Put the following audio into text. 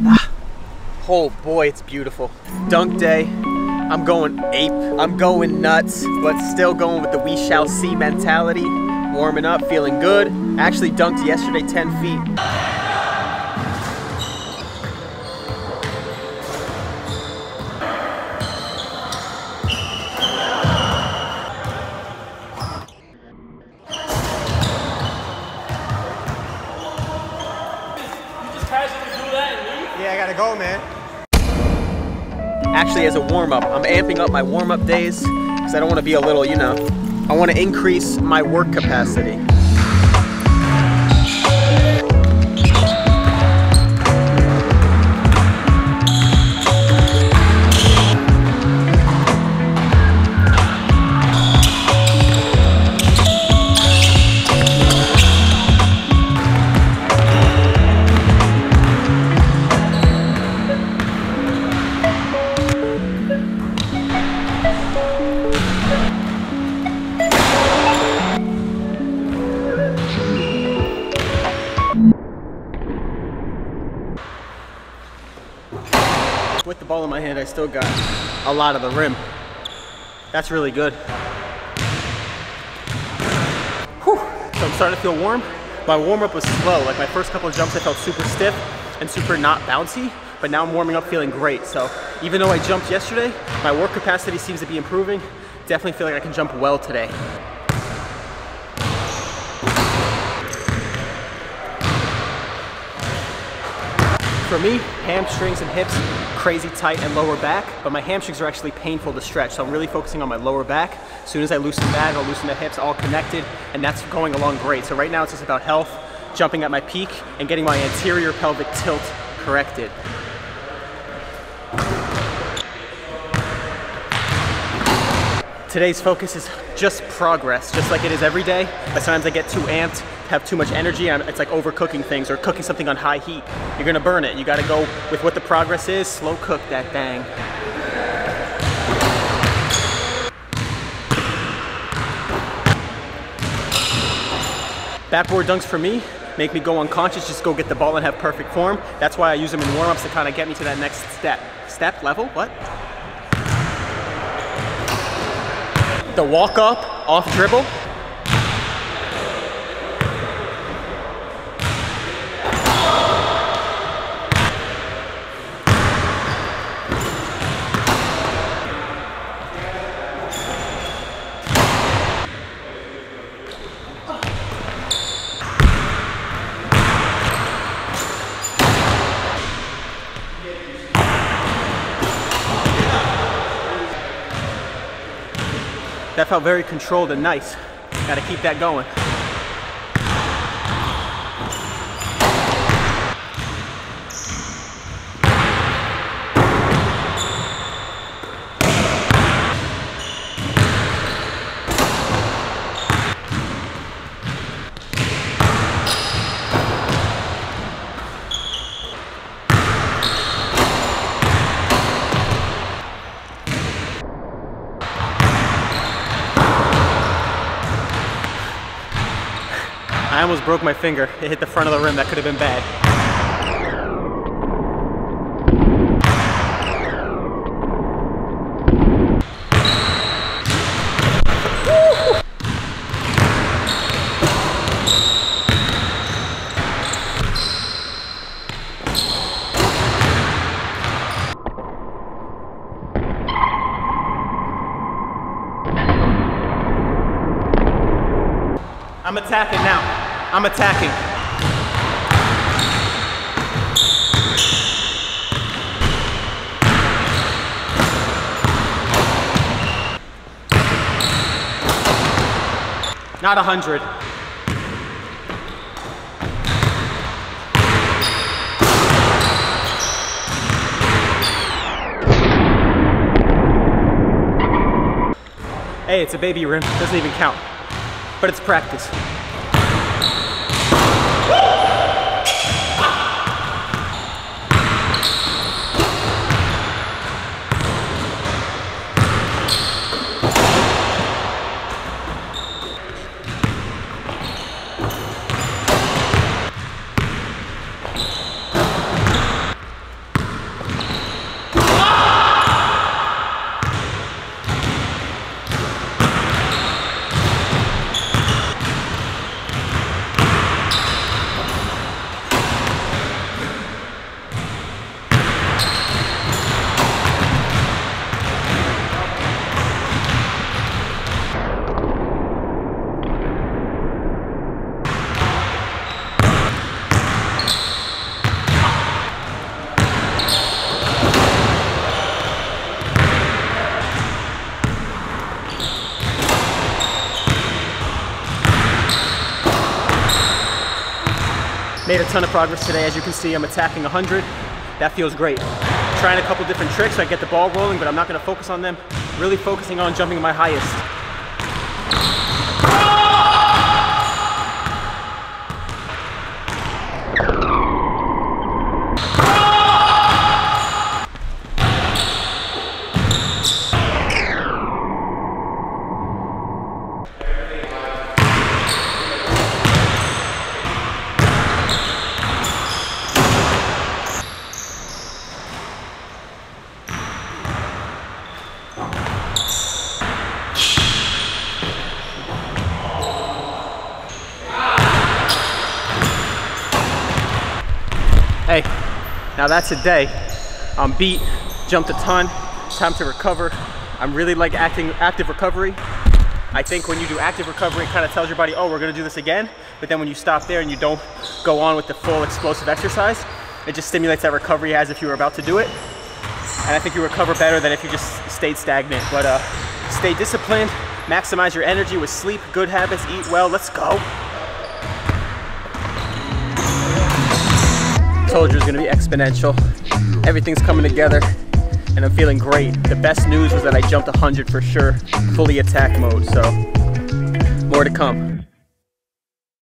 Oh boy, it's beautiful. Dunk day. I'm going ape. I'm going nuts, but still going with the we shall see mentality. Warming up, feeling good. Actually dunked yesterday 10 feet. Yeah, I gotta go, man. Actually, as a warm-up, I'm amping up my warm-up days because I don't want to be a little, you know, I want to increase my work capacity. With the ball in my hand, I still got a lot of the rim. That's really good. Whew. So I'm starting to feel warm. My warm-up was slow. Like my first couple of jumps, I felt super stiff and super not bouncy, but now I'm warming up feeling great. So even though I jumped yesterday, my work capacity seems to be improving. Definitely feel like I can jump well today. For me, hamstrings and hips, crazy tight and lower back, but my hamstrings are actually painful to stretch, so I'm really focusing on my lower back. As soon as I loosen that, I'll loosen the hips, all connected, and that's going along great. So right now it's just about health, jumping at my peak, and getting my anterior pelvic tilt corrected. Today's focus is just progress, just like it is every day. But sometimes I get too amped, have too much energy, and it's like overcooking things or cooking something on high heat. You're gonna burn it. You gotta go with what the progress is, slow cook that thing. Backboard dunks for me make me go unconscious, just go get the ball and have perfect form. That's why I use them in warm-ups to kind of get me to that next step. Step level, what? The walk up, off dribble. That felt very controlled and nice. Gotta keep that going. I almost broke my finger. It hit the front of the rim. That could have been bad. I'm attacking now. I'm attacking. Not 100. Hey, it's a baby rim. Doesn't even count. But it's practice. made a ton of progress today. As you can see, I'm attacking 100. That feels great. Trying a couple different tricks, so I get the ball rolling, but I'm not gonna focus on them. Really focusing on jumping my highest. Hey, now that's a day. I'm beat, jumped a ton, time to recover. I'm really like active recovery. I think when you do active recovery, it kind of tells your body, oh, we're gonna do this again. But then when you stop there and you don't go on with the full explosive exercise, it just stimulates that recovery as if you were about to do it. And I think you recover better than if you just stayed stagnant. But stay disciplined, maximize your energy with sleep, good habits, eat well, let's go. I told you it was gonna be exponential. Everything's coming together and I'm feeling great. The best news was that I jumped 100 for sure, fully attack mode, so more to come.